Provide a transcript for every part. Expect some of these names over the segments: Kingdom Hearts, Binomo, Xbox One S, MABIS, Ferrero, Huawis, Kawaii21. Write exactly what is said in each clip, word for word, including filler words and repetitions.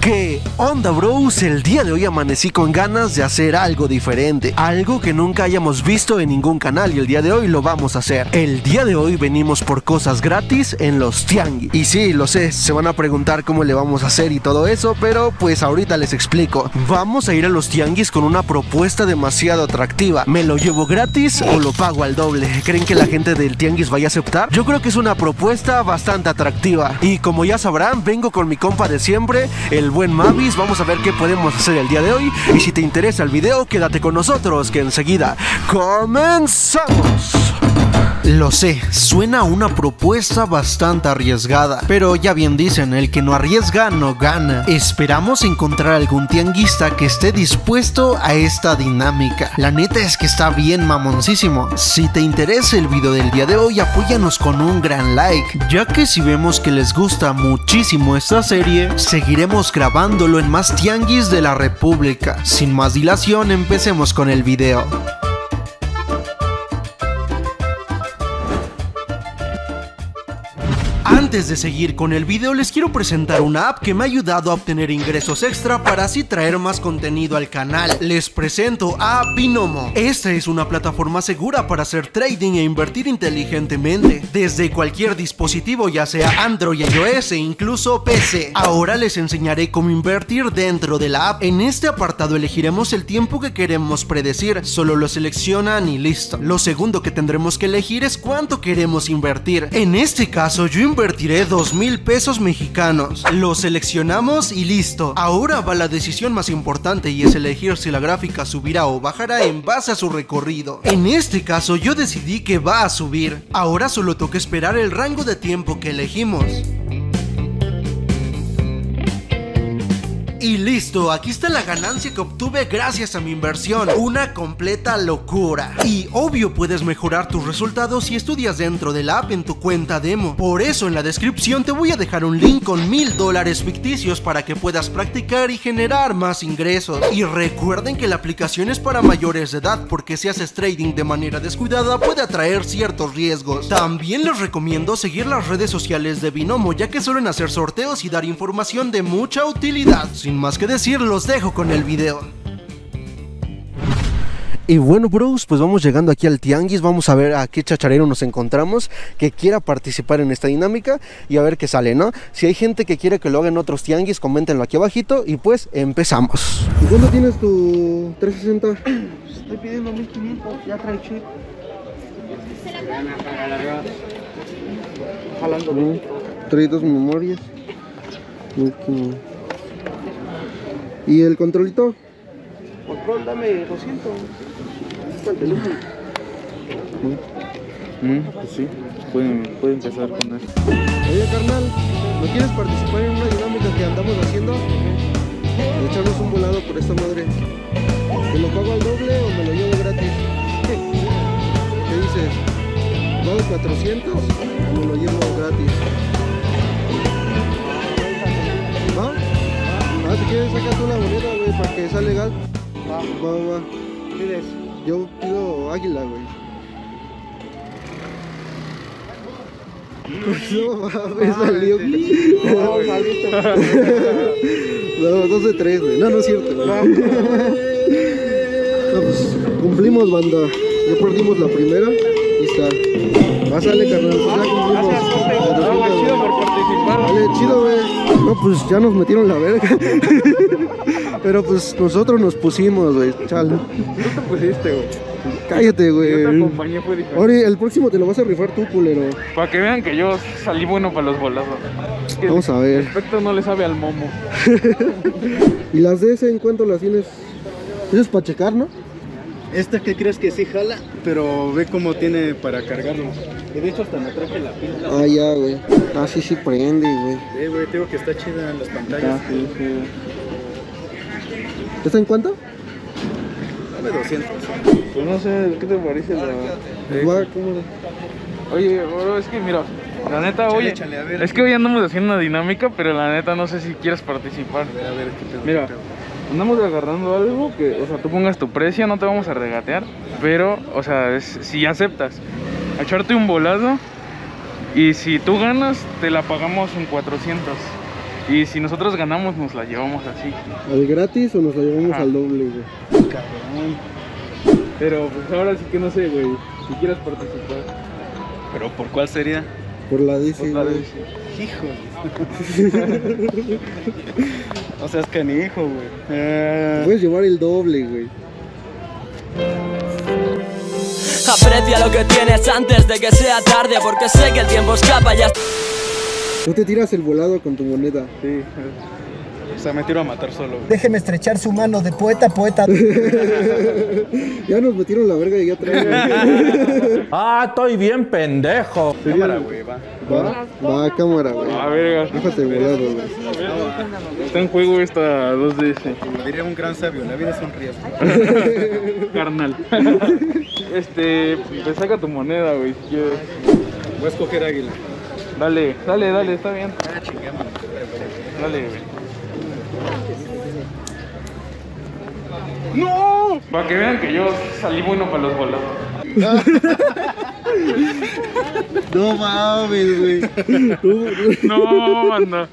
¿Qué onda, bros? El día de hoy amanecí con ganas de hacer algo diferente, algo que nunca hayamos visto en ningún canal, y el día de hoy lo vamos a hacer. El día de hoy venimos por cosas gratis en los tianguis. Y sí, lo sé, se van a preguntar cómo le vamos a hacer y todo eso, pero pues ahorita les explico. Vamos a ir a los tianguis con una propuesta demasiado atractiva. ¿Me lo llevo gratis o lo pago al doble? ¿Creen que la gente del tianguis vaya a aceptar? Yo creo que es una propuesta bastante atractiva. Y como ya sabrán, vengo con mi compa de siempre, el buen MABIS. Vamos a ver qué podemos hacer el día de hoy, y si te interesa el video quédate con nosotros que enseguida comenzamos. Lo sé, suena una propuesta bastante arriesgada, pero ya bien dicen, el que no arriesga no gana. Esperamos encontrar algún tianguista que esté dispuesto a esta dinámica. La neta es que está bien mamoncísimo. Si te interesa el video del día de hoy, apóyanos con un gran like, ya que si vemos que les gusta muchísimo esta serie, seguiremos grabándolo en más tianguis de la república. Sin más dilación, empecemos con el video. Antes de seguir con el video, les quiero presentar una app que me ha ayudado a obtener ingresos extra para así traer más contenido al canal. Les presento a Binomo. Esta es una plataforma segura para hacer trading e invertir inteligentemente desde cualquier dispositivo, ya sea Android, iOS e incluso P C. Ahora les enseñaré cómo invertir dentro de la app. En este apartado elegiremos el tiempo que queremos predecir, solo lo seleccionan y listo. Lo segundo que tendremos que elegir es cuánto queremos invertir. En este caso yo invertiré Invertiré dos mil pesos mexicanos. Lo seleccionamos y listo. Ahora va la decisión más importante, y es elegir si la gráfica subirá o bajará en base a su recorrido. En este caso yo decidí que va a subir. Ahora solo toca esperar el rango de tiempo que elegimos. Y listo, aquí está la ganancia que obtuve gracias a mi inversión. Una completa locura. Y obvio puedes mejorar tus resultados si estudias dentro de la app en tu cuenta demo. Por eso en la descripción te voy a dejar un link con mil dólares ficticios para que puedas practicar y generar más ingresos. Y recuerden que la aplicación es para mayores de edad, porque si haces trading de manera descuidada puede atraer ciertos riesgos. También les recomiendo seguir las redes sociales de Binomo, ya que suelen hacer sorteos y dar información de mucha utilidad. Sin más que decir, los dejo con el video. Y bueno, bros, pues vamos llegando aquí al tianguis. Vamos a ver a qué chacharero nos encontramos que quiera participar en esta dinámica y a ver qué sale, ¿no? Si hay gente que quiere que lo hagan otros tianguis, coméntenlo aquí abajito y pues empezamos. ¿Y cuándo tienes tu trescientos sesenta? Estoy pidiendo mil quinientos, ya trae chip. Jalando. No, trae dos memorias. mil quinientos. ¿Y el controlito? Control, dame doscientos. ¿Cuál te lujo? Mm, pues sí, pueden, pueden empezar con él. Oye, carnal, ¿no quieres participar en una dinámica que andamos haciendo? ¿O echarnos un volado por esta madre? ¿Te lo pago al doble o me lo llevo gratis? ¿Qué dices? ¿Vamos cuatrocientos o me lo llevo gratis? Ah, si quieres sacar tú la moneda, güey, para que sea legal. Va, va, va. ¿Qué eres? Yo pido águila, güey. No, mames, salió. No, saliste. No, dos de tres, güey. No, no es cierto. No, pues, cumplimos, banda. Ya perdimos la primera. Y está. Va, sale, carnal. Ya cumplimos. Chido por participar. Vale, chido, güey. No, pues ya nos metieron la verga. Pero pues nosotros nos pusimos, güey. Chale. No te pusiste, güey. Cállate, güey. Yo te acompañé, fue diferente. Ahora, el próximo te lo vas a rifar tú, culero. Para que vean que yo salí bueno para los volados. Vamos a ver. El espectro no le sabe al momo. ¿Y las de ese en cuánto las tienes? Eso es para checar, ¿no? Esta que crees que sí jala, pero ve cómo tiene para cargarlo. Y de hecho hasta me traje la pila. Ah, ya, güey. Ah, sí, sí prende, güey. Eh, güey, tengo que está chida en las pantallas. Ah, sí, sí. ¿Está en cuánto? Dame doscientos. Pues no sé, ¿qué te parece la...? Igual, eh, ¿cómo la...? Oye, bro, es que mira, la neta, oye, chale, chale, es que hoy andamos haciendo una dinámica, pero la neta no sé si quieres participar. A ver, a ver, ¿qué te mira. Te andamos agarrando algo que, o sea, tú pongas tu precio, no te vamos a regatear, pero, o sea, es, si aceptas echarte un volado, y si tú ganas, te la pagamos en cuatrocientos. Y si nosotros ganamos, nos la llevamos así. ¿Al gratis o nos la llevamos ah. al doble, güey? Cabrón. Pero pues ahora sí que no sé, güey. Si quieres participar. ¿Pero por cuál sería? Por la D C. Por la D C. Híjole. No seas canijo, güey. Eh... Puedes llevar el doble, güey. Aprecia lo que tienes antes de que sea tarde, porque sé que el tiempo escapa ya. No te tiras el volado con tu moneda. Sí. O sea, me tiro a matar solo, güey. Déjeme estrechar su mano de poeta, poeta. Ya nos metieron la verga y ya traen. Ah, estoy bien pendejo. Cámara, güey, va. Va, va, va cámara, güey. A verga. Déjate volado, güey. Está en juego esta dos D S. Como diría un gran sabio, la vida es un riesgo. Carnal. Este, te saca tu moneda, güey, si quieres. Voy a escoger águila. Dale, dale, dale, está bien. Dale, güey. ¡No! Para que vean que yo salí bueno para los volados. No mames, güey. No, banda.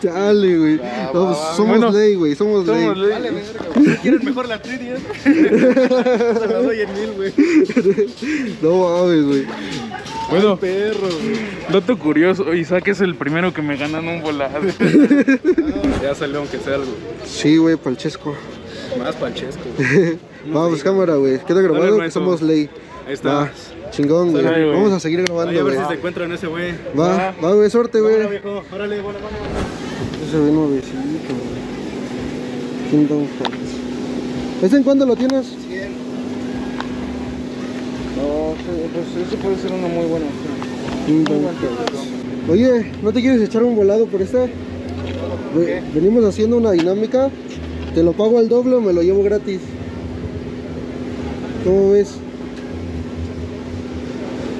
Chale, güey. No, somos bueno, ley, güey. Somos, somos ley. ley. Vale, verga. ¿Quieres mejor la trivia? Se la doy en mil, güey. No mames, güey. Bueno, ay, perro, güey. Dato curioso, Isaac es el primero que me ganan un volado. Ah, ya salió aunque sea algo. Sí, güey, palchesco. Más palchesco, güey. Vamos, cámara, güey. Queda grabado que somos ley. Ahí está. Va. Chingón, güey. Vamos a seguir grabando, güey. A ver wey. si se encuentran ese güey. Va, va, güey, suerte, güey. Órale, buena mano. Ese güey nuevecito, güey. Kingdom Hearts. ¿Ese en cuándo lo tienes? cien. No, pues eso puede ser una muy buena opción. Oye, ¿no te quieres echar un volado por esta? Ve, venimos haciendo una dinámica. ¿Te lo pago al doble o me lo llevo gratis? ¿Cómo ves?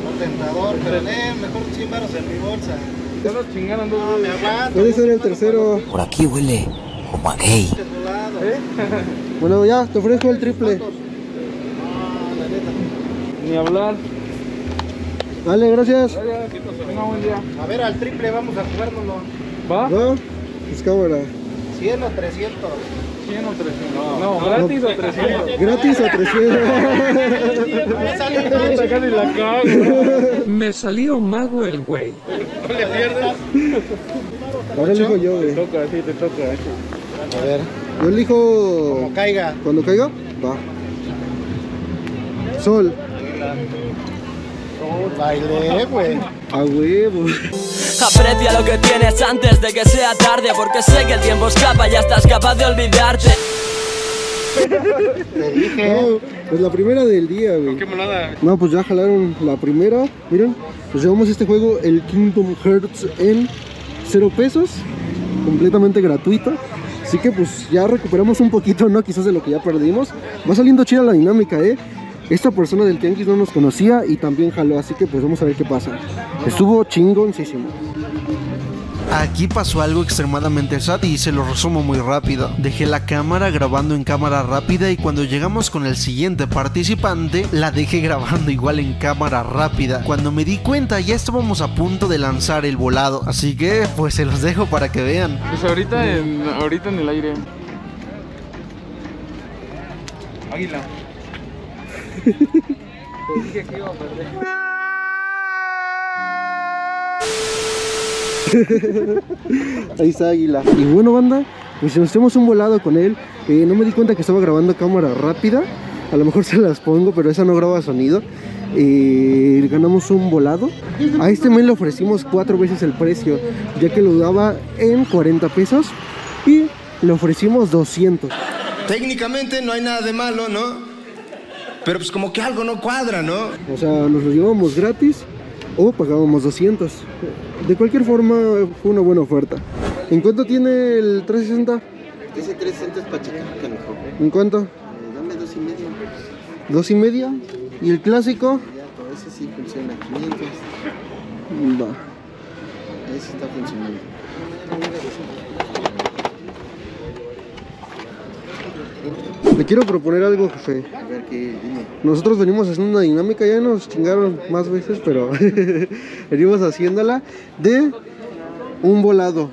No, tentador, pero eh, mejor chimbaros en mi bolsa. Ya nos chingaron dos no, me aguanto. Puede ser el tercero. Por aquí huele como a gay. ¿Eh? Bueno, ya, te ofrezco el triple. Ni hablar. Vale, gracias. A ver, al triple vamos a jugárnoslo. ¿Va? ¿Va? Es cámara. cien o trescientos. cien o trescientos. No, no gratis no. o trescientos. Gratis o trescientos. Me salió la cago. Me salió mago el güey. No le pierdas. Ahora elijo yo, güey. Te toca, sí, te toca. A ver. Yo elijo. Como caiga. Cuando caiga, va. Sol. Oh, baile, güey. A huevo. Aprecia lo que tienes antes de que sea tarde, porque sé que el tiempo escapa y ya estás capaz de olvidarte. Te dije. No, pues la primera del día, güey. Qué molada. No, pues ya jalaron la primera. Miren, pues llevamos este juego, el Kingdom Hearts, en cero pesos. Completamente gratuito. Así que pues ya recuperamos un poquito, ¿no? Quizás de lo que ya perdimos. Va saliendo chida la dinámica, eh. Esta persona del tianguis no nos conocía y también jaló, así que pues vamos a ver qué pasa. Estuvo chingoncísimo. Aquí pasó algo extremadamente sad y se lo resumo muy rápido. Dejé la cámara grabando en cámara rápida y cuando llegamos con el siguiente participante, la dejé grabando igual en cámara rápida. Cuando me di cuenta ya estábamos a punto de lanzar el volado, así que pues se los dejo para que vean. Pues ahorita en, ahorita en el aire. Águila. Te dije que iba a perder. Ahí está Águila. Y bueno, banda, pues nos hemos un volado con él. eh, No me di cuenta que estaba grabando cámara rápida. A lo mejor se las pongo, pero esa no graba sonido. eh, Ganamos un volado. A este men le ofrecimos cuatro veces el precio, ya que lo daba en cuarenta pesos y le ofrecimos doscientos. Técnicamente no hay nada de malo, ¿no? Pero pues como que algo no cuadra, ¿no? O sea, nos lo llevábamos gratis o pagábamos doscientos. De cualquier forma, fue una buena oferta. ¿En cuánto tiene el trescientos sesenta? Ese trescientos sesenta es pacheco que mejor. ¿En cuánto? Eh, dame dos y media. ¿Dos y media? ¿Y el clásico? Ya, todo ese sí funciona. quinientos. Va. Ese está funcionando. Le quiero proponer algo, jefe. A ver, ¿qué? Dime. Nosotros venimos haciendo una dinámica, ya nos chingaron más veces, pero venimos haciéndola de un volado.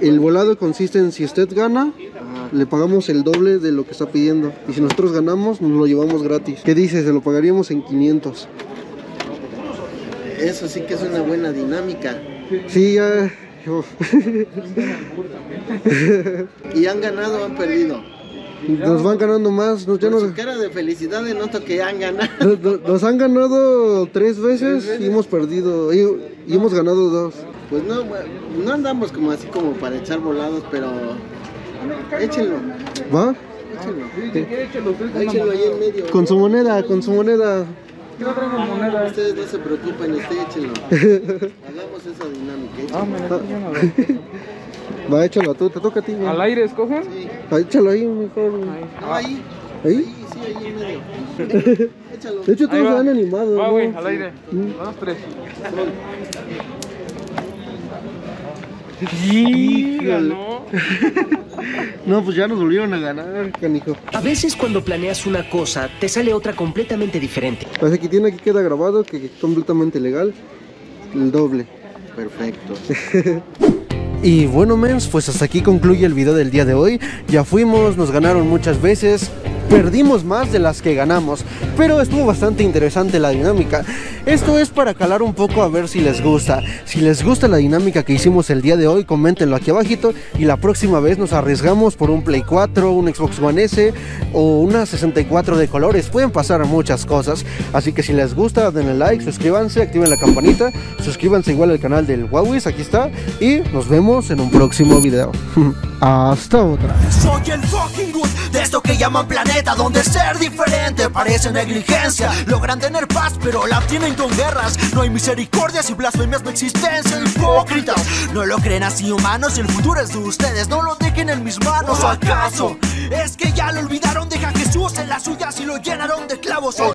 El volado consiste en si usted gana, ajá, le pagamos el doble de lo que está pidiendo. Y si nosotros ganamos, nos lo llevamos gratis. ¿Qué dices? Se lo pagaríamos en quinientos. Eso sí que es una buena dinámica. Sí, ya... Oh. ¿Y han ganado o han perdido? Nos van ganando más. Nos, ya nos... Su cara de felicidad denoto que han ganado. Nos, nos han ganado tres veces, ¿Tres veces? y hemos perdido. Y, y hemos ganado dos. Pues no, no andamos como así como para echar volados, pero échenlo. ¿Va? Échenlo. Sí. Échenlo ahí en medio. Con su moneda, con su moneda. No, ustedes no se preocupen, ustedes échenlo. Hagamos esa dinámica. Échenlo. Ah, me la Va, échalo tú, te toca a ti. ¿no? ¿Al aire escogen? Sí. Va, échalo ahí mejor. No, ahí. ¿Ahí? Ahí, sí, ahí en medio. Échalo. De hecho, todos se han animado. Va, güey, ¿no? Al aire. ¿Sí? Vamos tres. Sí, ganó. No, pues ya nos volvieron a ganar, canijo. A veces cuando planeas una cosa, te sale otra completamente diferente. Pues aquí tiene, aquí queda grabado que es completamente legal. El doble. Perfecto. Y bueno, mens, pues hasta aquí concluye el video del día de hoy. Ya fuimos, nos ganaron muchas veces. Perdimos más de las que ganamos, pero estuvo bastante interesante la dinámica. Esto es para calar un poco, a ver si les gusta. Si les gusta la dinámica que hicimos el día de hoy, coméntenlo aquí abajito. Y la próxima vez nos arriesgamos por un Play cuatro, un Xbox One ese o una sesenta y cuatro de colores. Pueden pasar muchas cosas, así que si les gusta, denle like, suscríbanse, activen la campanita. Suscríbanse igual al canal del Huawis, aquí está. Y nos vemos en un próximo video. Hasta otra. Soy el fucking good de esto que llaman planeta, donde ser diferente parece negligencia. Logran tener paz pero la obtienen con guerras. No hay misericordias y blasfemias, no existencia. Hipócritas, no lo creen así humanos. El futuro es de ustedes, no lo dejen en mis manos. ¿O acaso es que ya lo olvidaron? Deja a Jesús en las suyas y lo llenaron de clavos.